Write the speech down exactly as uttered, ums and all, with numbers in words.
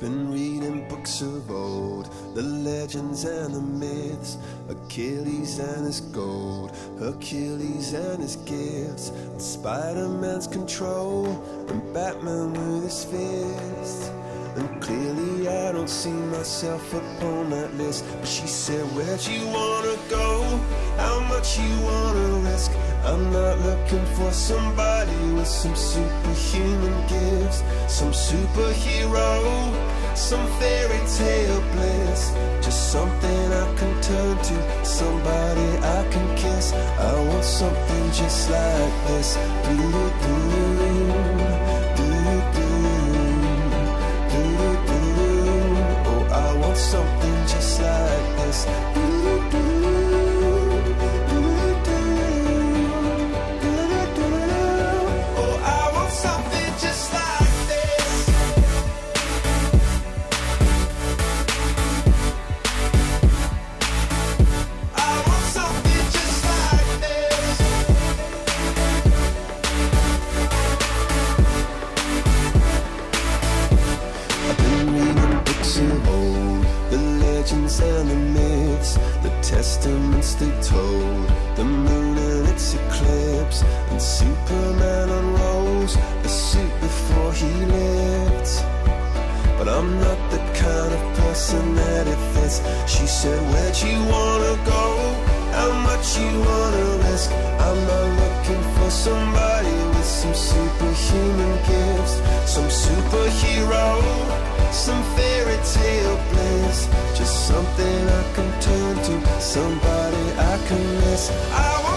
been reading books of old, the legends and the myths, Achilles and his gold, Hercules and his gifts, and Spider-Man's control, and Batman with his fist. And clearly I don't see myself upon that list. But she said, where'd you wanna go? How much you wanna risk? I'm not looking for somebody with some superhuman gifts, some superhero, some fairy tale bliss. Just something I can turn to, somebody I can kiss. I want something just like this. Do-do-do-do-do. Something just like this. Oh, I want something just like this. I want something just like this. I've been reading books of old, the legends and the myths, the testaments they told, the moon and its eclipse, and Superman unrolls a suit before he lived. But I'm not the kind of person that it fits. She said, where'd you wanna go? How much you wanna risk? I'm not looking for somebody with some superhuman gifts, some superhero, some fairy tale bliss, just something I can turn to, somebody I can miss. I